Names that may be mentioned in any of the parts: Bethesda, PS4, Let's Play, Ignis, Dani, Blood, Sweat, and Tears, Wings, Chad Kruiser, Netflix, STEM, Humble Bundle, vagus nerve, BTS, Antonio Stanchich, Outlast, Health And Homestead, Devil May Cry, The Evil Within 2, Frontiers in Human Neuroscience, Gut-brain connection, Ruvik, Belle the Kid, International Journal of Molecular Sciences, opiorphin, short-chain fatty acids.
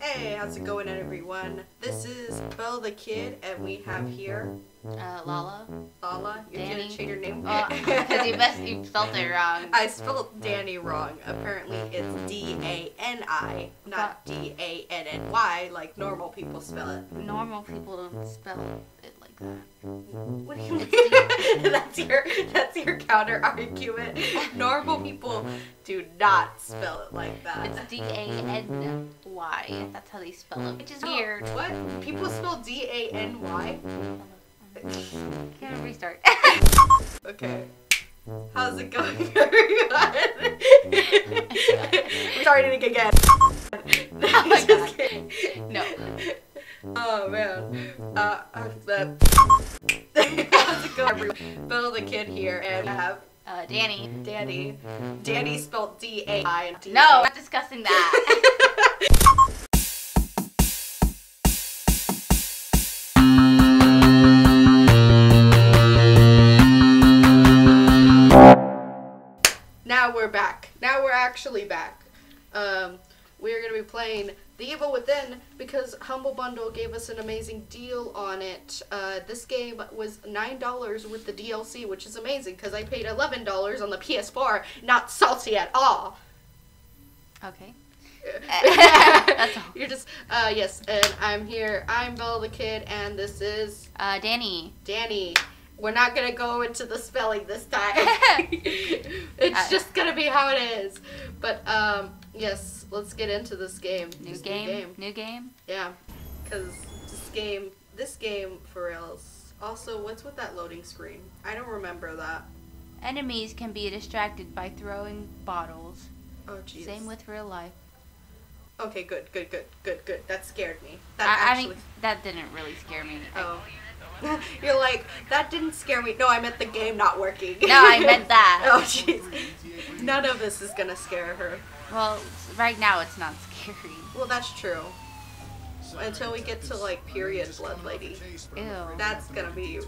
Hey, how's it going everyone? This is Belle the Kid, and we have here... Lala. Lala? You didn't change your name? Because you spelled it wrong. I spelled Danny wrong. Apparently it's D-A-N-I, not D-A-N-N-Y, like normal people spell it. Normal people don't spell it like that. What do you mean? That's your counter argument. Normal people do not spell it like that. It's D-A-N-Y. That's how they spell it, which is weird. What? People spell D-A-N-Y? Can't restart. Okay. How's it going, everyone? Starting again. Oh my God. No. Oh man. How's it going, everyone? Belle the Kid here, and I have Danny. Danny spelled D-A-I. No, we're not discussing that. Now we're back. Now we're actually back. We're going to be playing The Evil Within because Humble Bundle gave us an amazing deal on it. This game was $9 with the DLC, which is amazing because I paid $11 on the PS4. Not salty at all. Okay. That's all. You're just, yes, and I'm here. I'm Belle the Kid, and this is... Danny. Danny. We're not going to go into the spelling this time. It's just going to be how it is. But, yes, let's get into this game. New game? Yeah. Because this game, for reals. Also, what's with that loading screen? I don't remember that. Enemies can be distracted by throwing bottles. Oh, jeez. Same with real life. Okay, good. That scared me. I mean, that didn't really scare me. Oh. You're like, that didn't scare me. No, I meant the game not working. No, I meant that. Oh, jeez. None of this is gonna scare her. Well, right now it's not scary. Well, that's true. Until we get to, like, period blood lady. Ew. That's gonna be...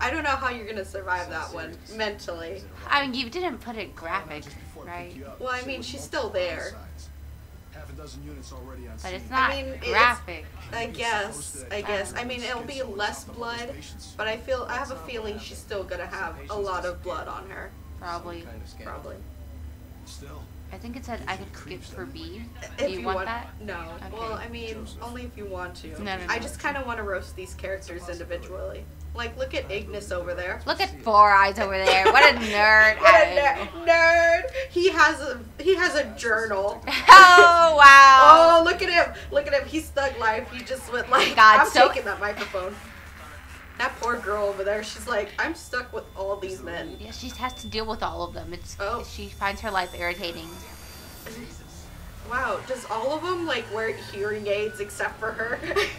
I don't know how you're gonna survive that one, mentally. I mean, you didn't put it graphic, right? Well, I mean, she's still there. But it's not graphic. I guess. I mean, it'll be less blood, but I have a feeling she's still gonna have a lot of blood on her. Probably. I think it said I could skip for B. Do you want that? No. Okay. Well, I mean, only if you want to. No. I just kind of want to roast these characters individually. Like, look at Ignis over there. Look at Four Eyes over there. What a nerd! What a nerd! He has a journal. Oh wow! Oh, look at him! Look at him! He's thug life. He just went like, God, I'm taking that microphone. That poor girl over there. She's like, I'm stuck with all these men. Yeah, she has to deal with all of them. She finds her life irritating. Wow, does all of them, like, wear hearing aids except for her?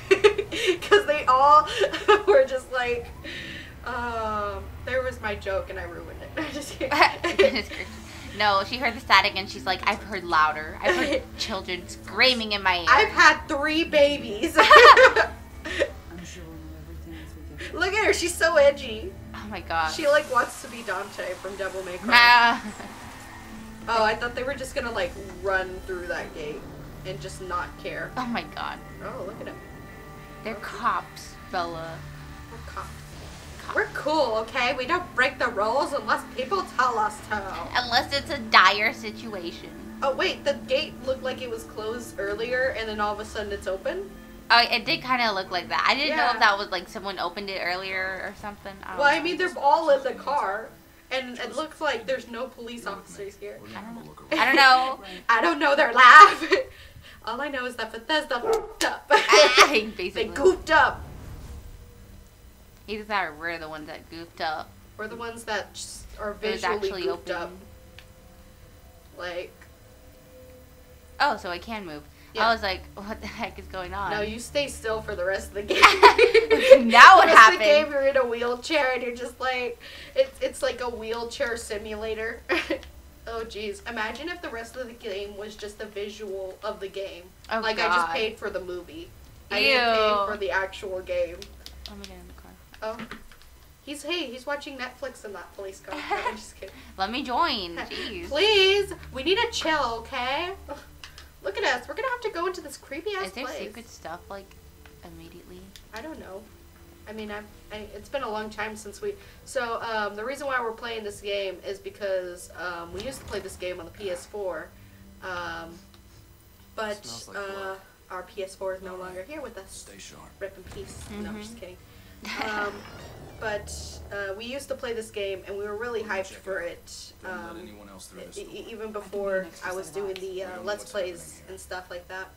Because they all were just like, there was my joke and I ruined it. I'm just kidding. No, she heard the static and she's like, I've heard louder. I've heard children screaming in my ear. I've had 3 babies. I'm sure everything's okay. Look at her, she's so edgy. Oh my gosh. She, like, wants to be Dante from Devil May Cry. Oh, I thought they were just gonna, like, run through that gate and just not care. Oh my God. Oh, look at him. They're cops, Bella. We're cops. We're cool, okay? We don't break the rules unless people tell us to. Unless it's a dire situation. Oh, wait, the gate looked like it was closed earlier and then all of a sudden it's open? Oh, it did kind of look like that. I didn't know if that was, like, someone opened it earlier or something. I mean, they're all in the car. And it looks like there's no police officers here. I don't know. I don't know their laugh. All I know is that Bethesda goofed up. Basically. They goofed up. Either that or we're the ones that goofed up. We're the ones that are visually goofed up. Like. Oh, so I can move. Yeah. I was like, what the heck is going on? No, you stay still for the rest of the game. Now what happened? The rest of the game, you're in a wheelchair, and you're just like, it's like a wheelchair simulator. Oh, jeez. Imagine if the rest of the game was just the visual of the game. Oh, like, God. I just paid for the movie. Ew. I didn't pay for the actual game. I'm gonna get in the car. Oh. He's watching Netflix in that police car. No, I'm just kidding. Let me join. Jeez. Please. We need a chill, okay? Look at us. We're going to have to go into this creepy-ass place. Is there secret stuff, like, immediately? I don't know. I mean, it's been a long time since we... So, the reason why we're playing this game is because we used to play this game on the PS4. But like our PS4 is no longer here with us. Stay sharp. Rip in peace. Mm-hmm. No, I'm just kidding. But we used to play this game, and we were really hyped for it, even before I was doing the Let's Plays and stuff like that.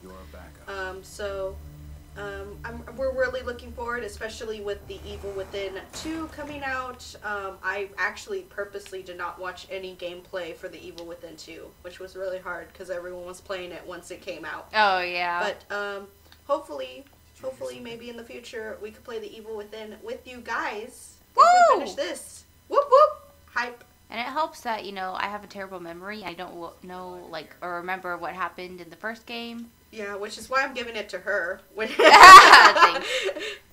We're really looking forward, especially with The Evil Within 2 coming out. I actually purposely did not watch any gameplay for The Evil Within 2, which was really hard because everyone was playing it once it came out. Oh, yeah. But hopefully, maybe in the future, we could play The Evil Within with you guys. Woo! If we finish this. Whoop, whoop. Hype. And it helps that, you know, I have a terrible memory. I don't know, like, or remember what happened in the first game. Yeah, which is why I'm giving it to her.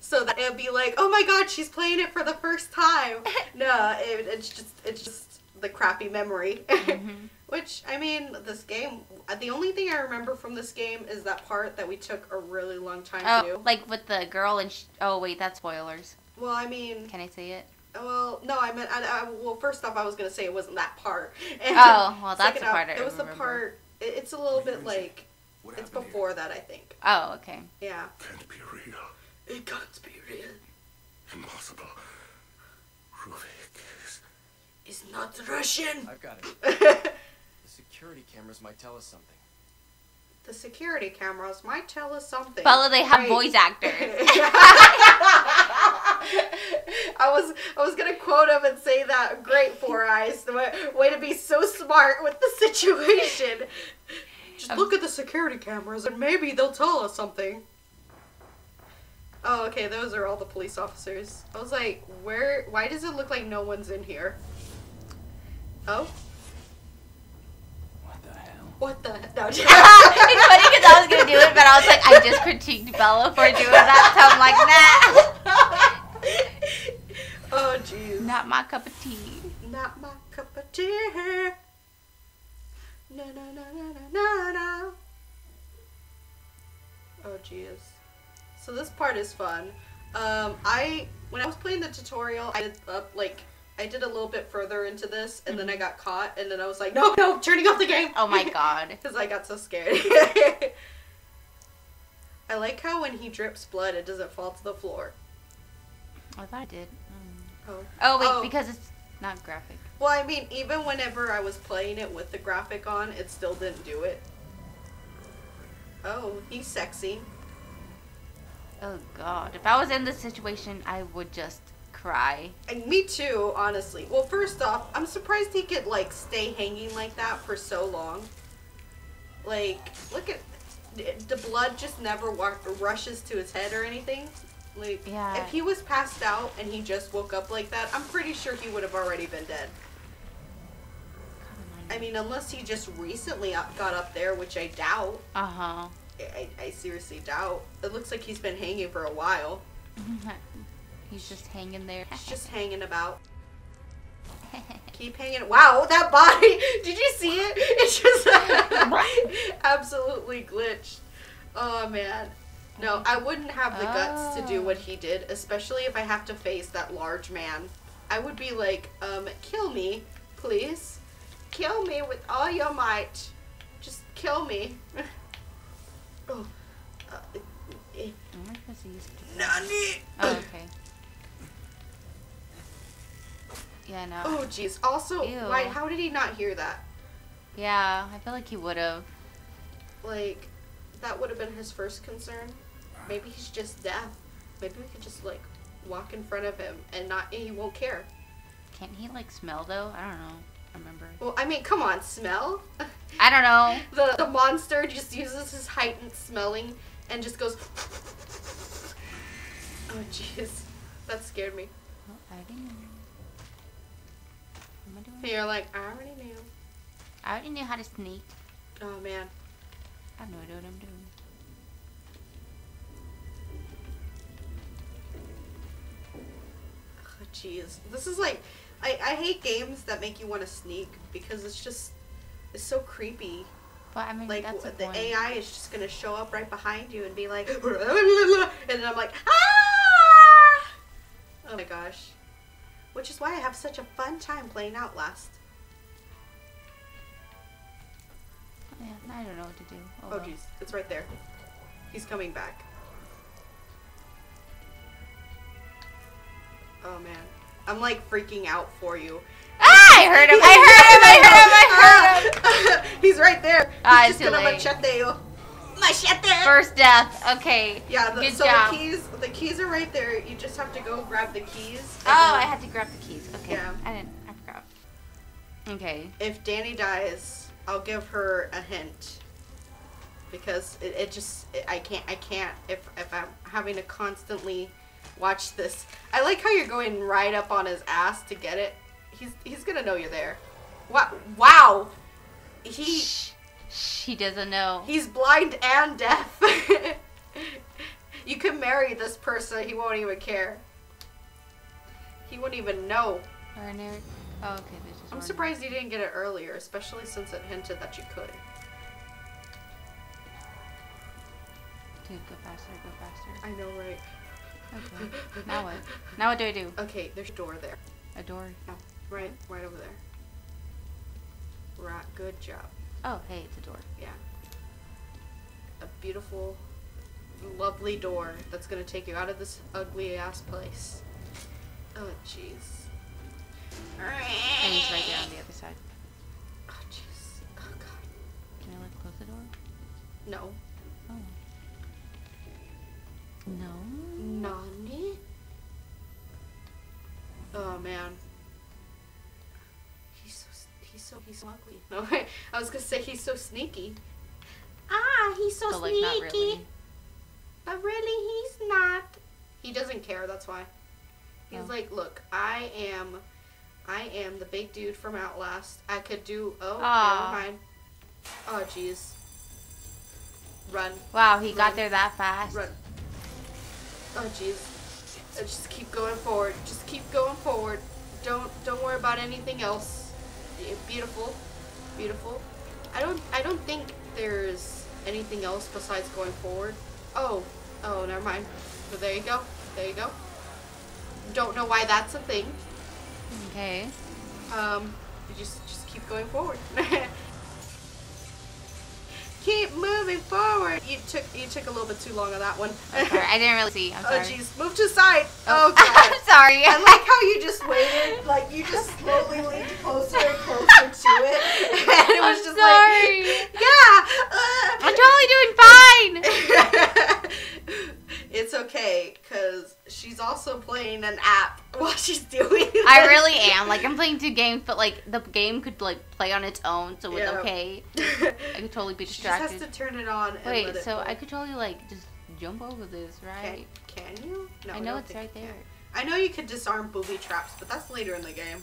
So that it'll be like, oh my god, she's playing it for the first time. No, it's just the crappy memory. Mm-hmm. Which, I mean, this game, the only thing I remember from this game is that part that we took a really long time to do. Like with the girl and oh wait, that's spoilers. Well, I mean... Can I say it? Well, no, I meant, well, first off, I was going to say it wasn't that part. And oh, well, that's the part I remember. It was the part, it's a little bit like, it's before that, I think. Oh, okay. Yeah. Can't be real. It can't be real. Impossible. Ruvik is not Russian. I've got it. Security cameras might tell us something. The security cameras might tell us something. Bella, they have voice actors. I was gonna quote him and say that. Great, Four Eyes. Way to be so smart with the situation. Just look at the security cameras and maybe they'll tell us something. Oh, okay. Those are all the police officers. I was like, where? Why does it look like no one's in here? Oh. What the hell? No, it's funny because I was going to do it, but I was like, I just critiqued Bella for doing that, so I'm like, nah. Oh, jeez. Not my cup of tea. Not my cup of tea. Na na na na na na. Oh, jeez. So this part is fun. When I was playing the tutorial, I ended up, like... I did a little bit further into this, and then I got caught, and then I was like, no, no, turning off the game! Oh my god. Because I got so scared. I like how when he drips blood, it doesn't fall to the floor. I thought it did. Mm. Oh. Oh, wait, because it's not graphic. Well, I mean, even whenever I was playing it with the graphic on, it still didn't do it. Oh, he's sexy. Oh god. If I was in this situation, I would just... cry. And me too, honestly. Well, first off, I'm surprised he could, like, stay hanging like that for so long. Like, look at... The blood just never rushes to his head or anything. Like, yeah. If he was passed out and he just woke up like that, I'm pretty sure he would have already been dead. I mean, unless he just recently got up there, which I doubt. Uh-huh. I seriously doubt. It looks like he's been hanging for a while. He's just hanging there. He's just hanging about. Keep hanging. Wow, that body! Did you see it? It's just absolutely glitched. Oh, man. No, I wouldn't have the guts to do what he did, especially if I have to face that large man. I would be like, kill me, please. Kill me with all your might. Just kill me. Oh. Nani! Oh, okay. Yeah, no. Oh, jeez. Also, ew. Why? How did he not hear that? Yeah, I feel like he would have. Like, that would have been his first concern. Maybe he's just deaf. Maybe we could just, like, walk in front of him and he won't care. Can't he, like, smell, though? I don't know. I remember. Well, I mean, come on, smell? I don't know. The monster just uses his heightened smelling and just goes... Oh, jeez. That scared me. Oh, I didn't know. You're like, I already knew. I already knew how to sneak. Oh, man. I have no idea what I'm doing. Oh, jeez. This is like, I hate games that make you want to sneak because it's so creepy. Well, I mean, like, that's the point. AI is just going to show up right behind you and be like, and then I'm like, ah! Oh my gosh. Which is why I have such a fun time playing Outlast. Yeah, I don't know what to do. Oh, jeez. Well. It's right there. He's coming back. Oh, man. I'm, like, freaking out for you. Ah! I heard him! I heard him! He's right there. He's just gonna machete you. Machete! First death. Okay. Yeah, the, good job. The keys are right there. You just have to go grab the keys. Oh, I had to grab the keys. Okay. Yeah. I forgot. Okay. If Danny dies, I'll give her a hint. Because I can't if I'm having to constantly watch this. I like how you're going right up on his ass to get it. He's gonna know you're there. Wow! Wow! He doesn't know. He's blind and deaf. You can marry this person. He won't even care. He won't even know. Oh, okay. I'm surprised you didn't get it earlier, especially since it hinted that you could. Dude, go faster! Go faster! I know, right? Okay. Now what? Now what do I do? Okay, there's a door there. A door? No. Right over there. Right, good job. Oh, hey, it's a door. Yeah. A beautiful, lovely door that's gonna take you out of this ugly ass place. Oh, jeez. And he's right there on the other side. Oh, jeez. Oh, God. Can I, like, close the door? No. Oh. No? Nani? Oh, man. He's so ugly. No, I was gonna say he's so sneaky. Ah, he's so sneaky. Like, not really. But really, he's not. He doesn't care. That's why. He's like, look, I am the big dude from Outlast. I could do. Oh, never mind. Oh, jeez. Run. Wow, he got there that fast. Run. Oh, jeez. Just keep going forward. Just keep going forward. Don't worry about anything else. Beautiful, beautiful. I don't think there's anything else besides going forward. Oh, never mind. So there you go, there you go. Don't know why that's a thing. Okay. You just keep going forward. Keep moving forward. You took a little bit too long on that one. Okay, I didn't really see. I'm sorry. Oh, jeez. Move to the side. Oh, God. I'm sorry. I like how you just waited. Like, you just slowly leaned closer and closer to it. And it was I'm sorry. Like, yeah. I'm totally doing fine. It's okay, because she's also playing an app while she's doing this. I really am. Like, I'm playing two games, but, like, the game could, like, play on its own, so it's okay. I could totally be distracted. She just has to turn it on and let it play. I could totally, like, just jump over this, right? Can you? No, I know it's right there. I know you could disarm booby traps, but that's later in the game.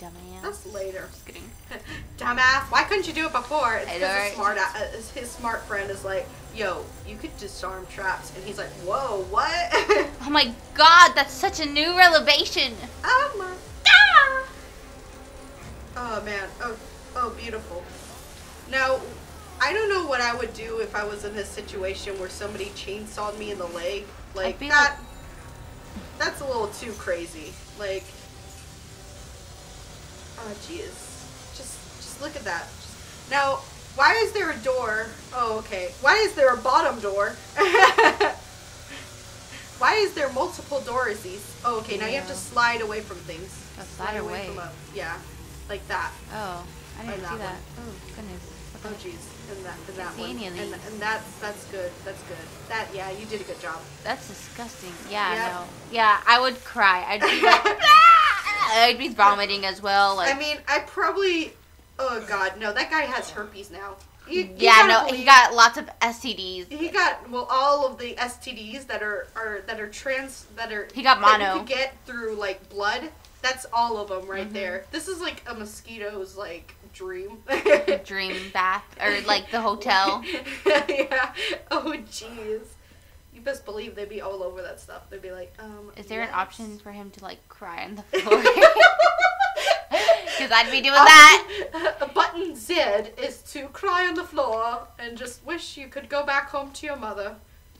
Dumbass. That's later. Just kidding. Dumbass. Why couldn't you do it before? It's because his smart friend is like, yo, you could disarm traps. And he's like, whoa, what? Oh my God, that's such a new revelation. Oh my God. Oh man. Oh, beautiful. Now, I don't know what I would do if I was in this situation where somebody chainsawed me in the leg. Like, that's a little too crazy. Like... Oh, jeez. Just look at that. Now, why is there a door? Oh, okay. Why is there a bottom door? Why is there multiple doorsies? Oh, okay. Yeah. Now you have to slide away from things. Slide away from up. Yeah. Like that. Oh, I didn't see that. Oh, goodness. Okay. Oh, jeez. And that's good. That's good. That, yeah, you did a good job. That's disgusting. Yeah, yeah. No. Yeah, I would cry. I'd be like, I'd be vomiting as well. Like, I mean, I probably... Oh, God. No, that guy has herpes now. He got lots of STDs. He got, well, all of the STDs that are He got mono. That you could get through, like, blood. That's all of them right there. This is, like, a mosquito's, like, dream. Dream bath. Or, like, the hotel. Yeah. Oh, jeez. You best believe they'd be all over that stuff. They'd be like, is there an option for him to, like, cry on the floor? Because I'd be doing that. Button Z is to cry on the floor and just wish you could go back home to your mother.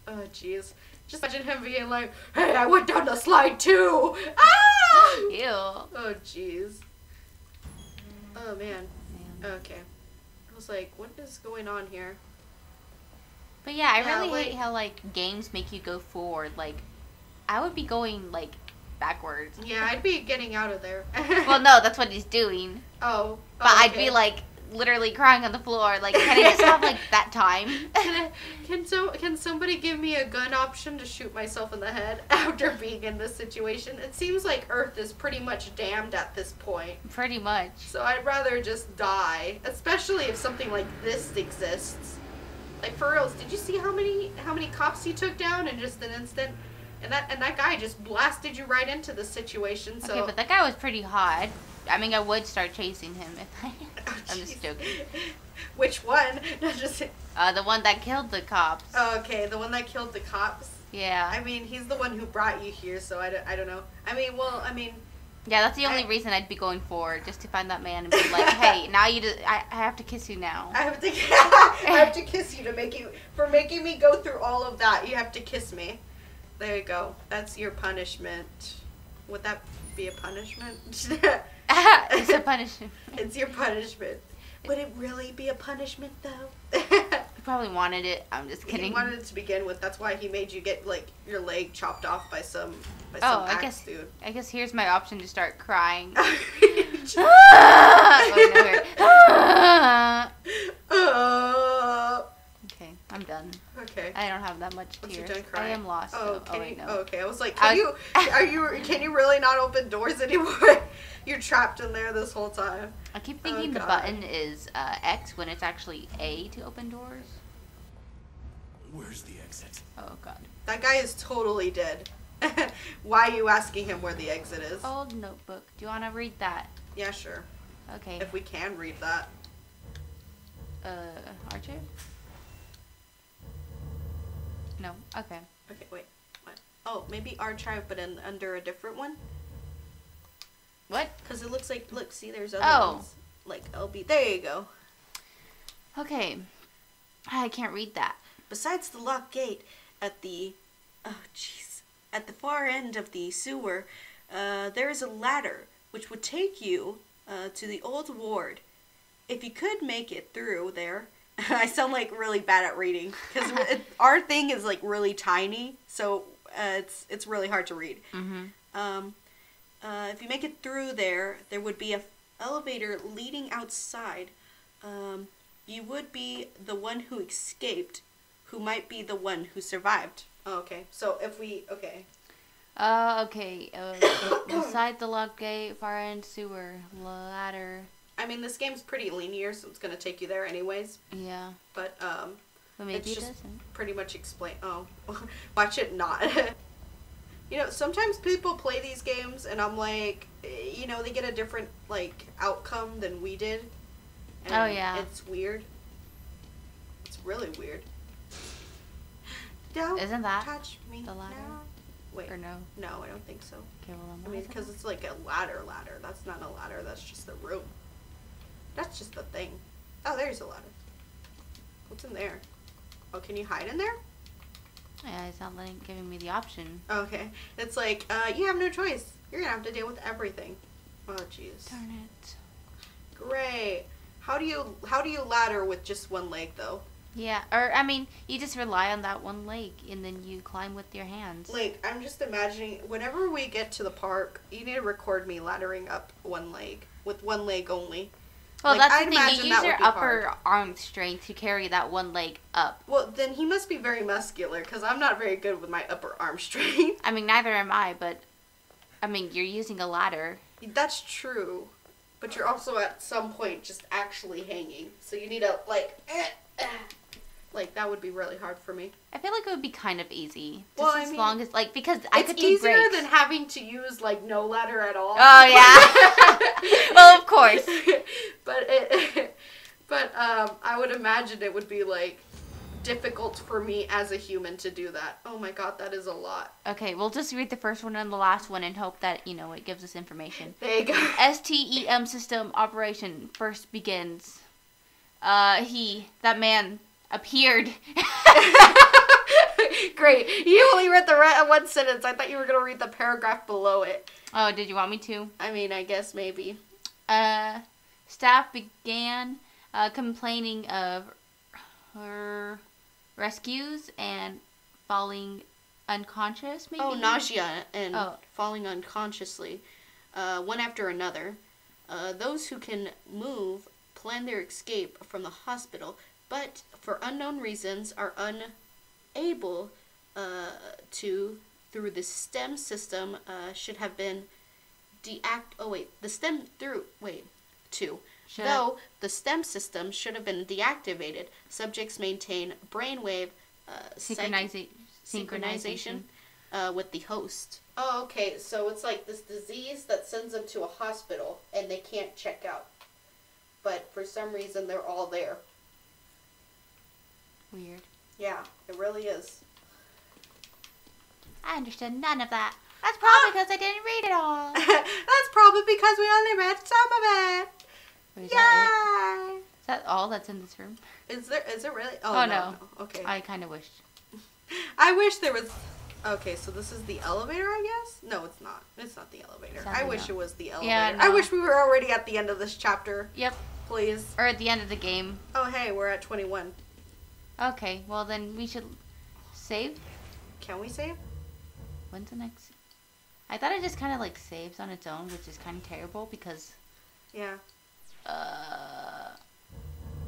Oh, jeez. Just imagine him being like, hey, I went down the slide too! Ah! Ew. Oh, jeez. Oh, man. Okay. I was like, what is going on here? But yeah, I really hate how, like, games make you go forward. Like, I would be going, like, backwards. Yeah, I'd be getting out of there. Well, no, that's what he's doing. Oh. But okay. I'd be, like, literally crying on the floor. Like, can I just have, like, that time? Can somebody give me a gun option to shoot myself in the head after being in this situation? It seems like Earth is pretty much damned at this point. Pretty much. So I'd rather just die. Especially if something like this exists. Like, for reals, did you see how many cops he took down in just an instant? And that guy just blasted you right into the situation, so... Okay, but that guy was pretty hot. I mean, I would start chasing him if I... Oh, I'm just joking. Which one? No, just... the one that killed the cops. Oh, okay, the one that killed the cops? Yeah. I mean, he's the one who brought you here, so I don't know. I mean, well, I mean... Yeah, that's the only reason I'd be going forward, just to find that man and be like, hey, now you just, I have to kiss you now. I have to kiss you to make you, for making me go through all of that, you have to kiss me. There you go. That's your punishment. Would that be a punishment? It's a punishment. It's your punishment. Would it really be a punishment, though? He probably wanted it. I'm just kidding. He wanted it to begin with. That's why he made you get, like, your leg chopped off by some... Oh, I guess here's my option to start crying. Okay, I'm done. Okay. I don't have that much tears. Done crying? I am lost. Oh, so, wait, no. Okay. I was like, can you really not open doors anymore? You're trapped in there this whole time. I keep thinking the button is X when it's actually A to open doors. Where's the exit? Oh God. That guy is totally dead. Why are you asking him where the exit is? Old notebook. Do you want to read that? Yeah, sure. Okay. If we can read that. Aren't you? No. Okay. Okay, wait. What? Oh, maybe archive, but under a different one? What? Because it looks like, look, see, there's other ones. Like, LB. There you go. Okay. I can't read that. Besides the locked gate at the... Oh, jeez. At the far end of the sewer, there is a ladder which would take you to the old ward. If you could make it through there, I sound like really bad at reading because our thing is like really tiny, so it's really hard to read. Mm-hmm. If you make it through there, there would be an elevator leading outside. You would be the one who escaped, who might be the one who survived. Oh, okay. So if we... Okay. Okay. Beside the lock gate, far end sewer, ladder. I mean, this game's pretty linear, so it's going to take you there anyways. Yeah. But, well, maybe it's just pretty much explain... Oh. Watch it not. You know, sometimes people play these games, and I'm like, you know, they get a different, like, outcome than we did. And oh, yeah. It's weird. It's really weird. Don't Isn't that touch me the ladder? Now. Wait, or no? No, I don't think so. Okay, well, I mean, because it's like a ladder. That's not a ladder. That's just the room. That's just the thing. Oh, there's a ladder. What's in there? Oh, can you hide in there? Yeah, it's not giving me the option. Okay, it's like you have no choice. You're gonna have to deal with everything. Oh, jeez. Darn it. Great. How do you ladder with just one leg though? Yeah, or, I mean, you just rely on that one leg, and then you climb with your hands. Like, I'm just imagining, whenever we get to the park, you need to record me laddering up one leg, with one leg only. Well, like, that's the thing, you use your upper arm strength to carry that one leg up. Well, then he must be very muscular, because I'm not very good with my upper arm strength. I mean, neither am I, but, I mean, you're using a ladder. That's true, but you're also at some point just actually hanging, so you need to, like, Like, that would be really hard for me. I feel like it would be kind of easy. Just well, as I mean, long as, like, because I could do breaks. It's easier than having to use, like, no ladder at all. Oh, yeah. Well, of course. But I would imagine it would be, like, difficult for me as a human to do that. Oh my god, that is a lot. Okay, we'll just read the first one and the last one and hope that, you know, it gives us information. There you go. STEM system operation first begins. That man appeared. Great. You only read the one sentence. I thought you were going to read the paragraph below it. Oh, did you want me to? I mean, I guess maybe. Staff began complaining of her rescues and falling unconscious, maybe? Oh, nausea and falling unconsciously, one after another. Those who can move plan their escape from the hospital, but for unknown reasons are unable to, through the STEM system, should have been the STEM system should have been deactivated. Subjects maintain brainwave synchronization with the host. Oh, okay. So it's like this disease that sends them to a hospital and they can't check out. But for some reason, they're all there. Weird. Yeah, it really is. I understood none of that. That's probably because I didn't read it all. That's probably because we only read some of it. Wait, yeah. Is that all that's in this room? Is there really? Oh no. Okay. I kind of wished. I wish there was. Okay, so this is the elevator, I guess? No, it's not. It's not the elevator. Sadly, I wish it was the elevator. Yeah, no. I wish we were already at the end of this chapter. Yep. Please. Or at the end of the game. Oh, hey, we're at 21. Okay, well then we should save. Can we save? When's the next? I thought it just kind of like saves on its own, which is kind of terrible because. Yeah.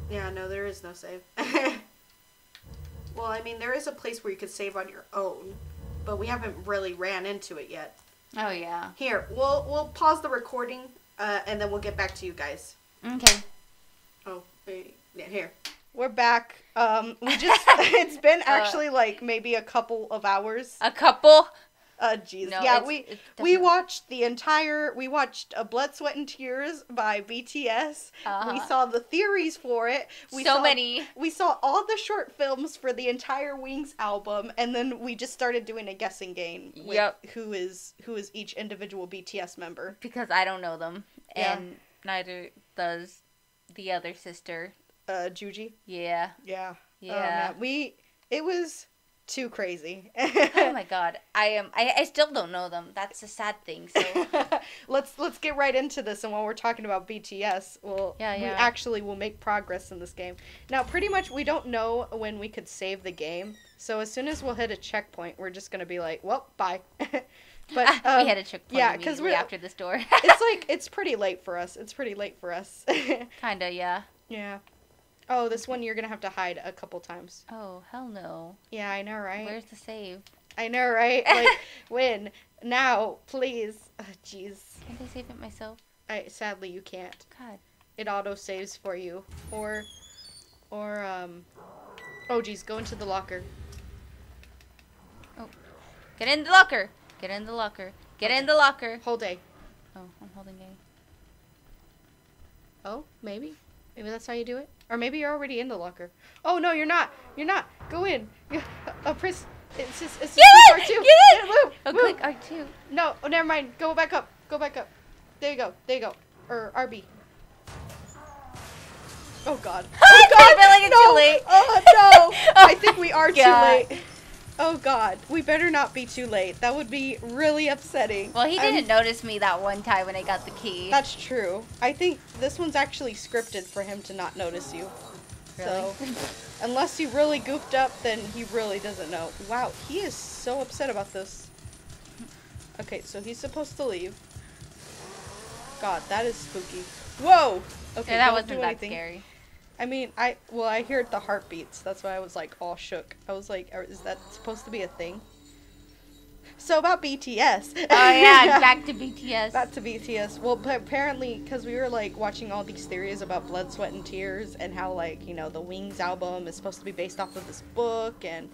Yeah, no, there is no save. Well, I mean, there is a place where you could save on your own, but we haven't really ran into it yet. Oh yeah. Here, we'll pause the recording, and then we'll get back to you guys. Okay. Oh, wait. Yeah, here. We're back. We just it's been actually like maybe a couple of hours. A couple. Jeez. No, yeah, we watched we watched Blood, Sweat, and Tears by BTS. Uh-huh. We saw the theories for it. We saw all the short films for the entire Wings album, and then we just started doing a guessing game with who is each individual BTS member. Because I don't know them. Yeah. And neither does the other sister. Juji? Yeah. Yeah. Yeah. It was too crazy. Oh my god. I still don't know them. That's a sad thing. So let's get right into this, and while we're talking about BTS, we actually will make progress in this game. Now pretty much we don't know when we could save the game. So as soon as we'll hit a checkpoint, we're just gonna be like, well, bye. But we had a checkpoint because we're after this door. It's like it's pretty late for us. Kinda, yeah. Yeah. Oh, this one you're going to have to hide a couple times. Oh, hell no. Yeah, I know, right? Where's the save? I know, right? Like, when? Now, please. Oh, jeez. Can't I save it myself? Sadly, you can't. God. It auto-saves for you. Or oh, jeez, go into the locker. Oh. Get in the locker! Get in the locker. Get in the locker! Hold A. Oh, I'm holding A. Oh, maybe? Maybe that's how you do it? Or maybe you're already in the locker. Oh no, you're not. You're not. Go in. Press. It's just get R2. Get in. Move. Oh, move. Click R2. No. Oh, never mind. Go back up. Go back up. There you go. There you go. Or RB. Oh god. Oh god. Too late. Oh no. I think we are too late. Oh god, we better not be too late. That would be really upsetting. Well, he didn't notice me that one time when I got the key. That's true. I think this one's actually scripted for him to not notice you. Really? So, unless you really goofed up, then he really doesn't know. Wow, he is so upset about this. Okay, so he's supposed to leave. God, that is spooky. Whoa! Okay, yeah, that wasn't that scary. I mean, I heard the heartbeats. That's why I was like all shook. I was like, is that supposed to be a thing? So about BTS. Oh yeah, back to BTS. Back to BTS. Well, apparently, because we were like watching all these theories about Blood, Sweat, and Tears, and how like you know the Wings album is supposed to be based off of this book, and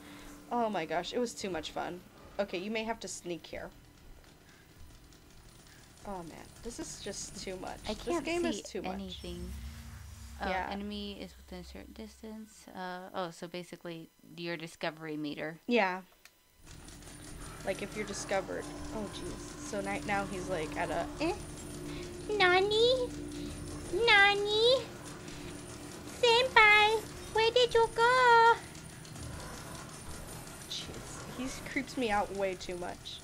oh my gosh, it was too much fun. Okay, you may have to sneak here. Oh man, this is just too much. I can't see anything. This game is too much. Yeah. Enemy is within a certain distance. So basically your discovery meter. Yeah. Like if you're discovered. Oh, jeez. So now he's like at a... Nani? Nani? Senpai, where did you go? Jeez. He creeps me out way too much.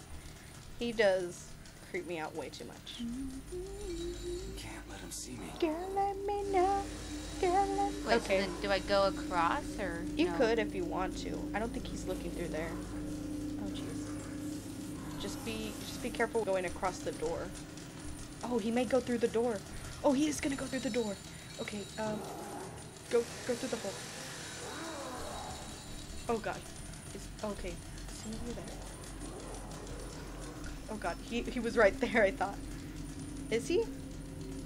He does creep me out way too much. Can't let him see me. Girl, let me know. Girl, let me... Wait, okay. So then do I go across or... You could if you want to. I don't think he's looking through there. Oh, jeez. Just be careful going across the door. Oh, he may go through the door. Oh, he is gonna go through the door. Okay, go through the hole. Oh, God. Okay. See you there. Oh God, he was right there, I thought. Is he?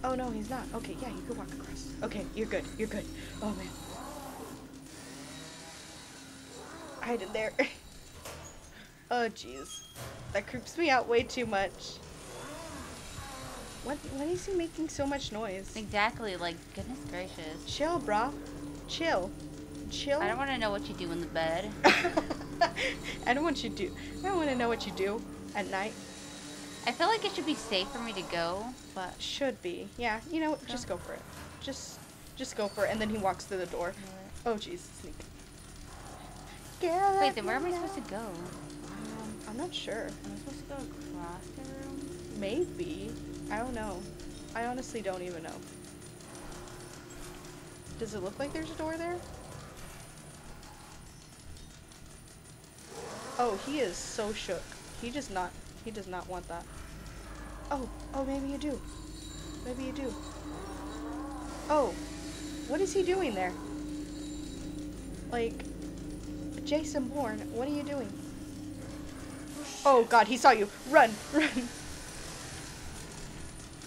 Oh no, he's not. Okay, yeah, you can walk across. Okay, you're good, you're good. Oh man. Hide in there. Oh jeez. That creeps me out way too much. What is he making so much noise? Exactly, like, goodness gracious. Chill, brah. Chill. I don't want to know what you do in the bed. I don't want to know what you do at night. I feel like it should be safe for me to go, but... Should be. Yeah, you know, just go for it. Just go for it, and then he walks through the door. Oh, jeez, sneak. Wait, then where am I supposed to go? I'm not sure. Am I supposed to go across the room? Maybe. I don't know. I honestly don't even know. Does it look like there's a door there? Oh, he is so shook. He does not want that. Oh, maybe you do. Maybe you do. Oh, what is he doing there? Like, Jason Bourne, what are you doing? Oh God, he saw you. Run.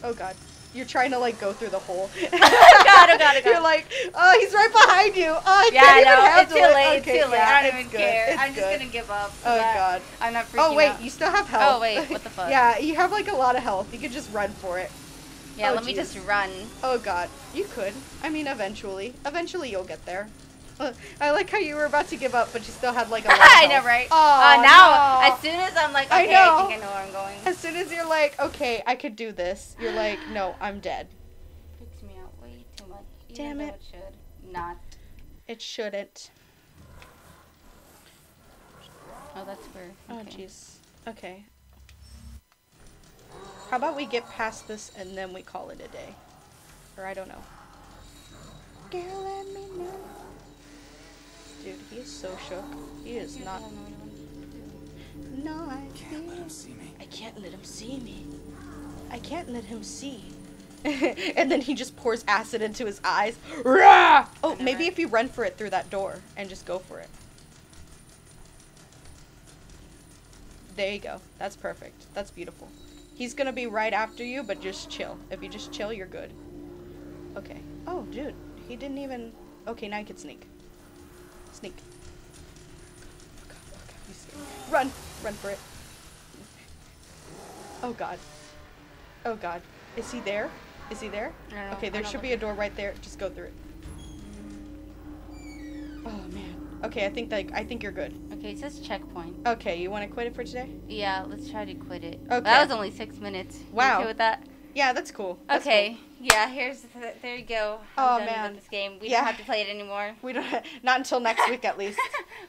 Oh God, you're trying to like go through the hole. Oh God. You're like, oh, he's right behind you. Oh, it's too late. Yeah, I don't even care. I'm just gonna give up. Oh God, I'm not freaking out. Oh wait, you still have health. Oh wait, what the fuck? Yeah, you have like a lot of health. You could just run for it. Yeah, let me just run. Oh God, you could. I mean, eventually you'll get there. I like how you were about to give up, but you still had like a lot of health. I know, right? Oh, now, no. As soon as I'm like, okay, I think I know where I'm going. As soon as you're like, okay, I could do this, you're like, no, I'm dead. It freaks me out way too much. Damn it. It should not. It shouldn't. Oh, that's weird. Okay. Oh, jeez. Okay. How about we get past this and then we call it a day? Or I don't know. Girl, let me know. Dude, he is so shook. He is not. No, I can't let him see me. I can't let him see. And then he just pours acid into his eyes. Rah! Oh, maybe if you run for it through that door and just go for it. There you go. That's perfect. That's beautiful. He's gonna be right after you, but just chill. If you just chill, you're good. Okay. Oh, dude. He didn't even... Okay, now you can sneak. Sneak. Oh God. Run for it. Oh God. Is he there? No, okay, there should be a door right there. Just go through it. Oh man. Okay, I think you're good. Okay, it says checkpoint. Okay, you want to quit it for today? Yeah, let's try to quit it. Okay. Well, that was only 6 minutes. Wow. You okay with that? Yeah, that's cool. Okay. Yeah, there you go. I'm done with this game. We don't have to play it anymore. We don't. Not until next week, at least.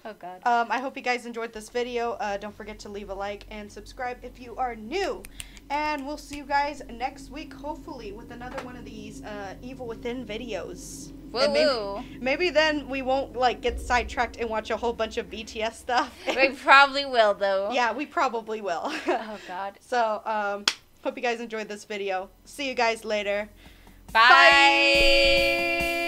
Oh God. I hope you guys enjoyed this video. Don't forget to leave a like and subscribe if you are new. And we'll see you guys next week, hopefully, with another one of these Evil Within videos. Woo woo. Maybe then we won't like get sidetracked and watch a whole bunch of BTS stuff. We probably will, though. Yeah, we probably will. Oh God. So hope you guys enjoyed this video. See you guys later. Bye. Bye.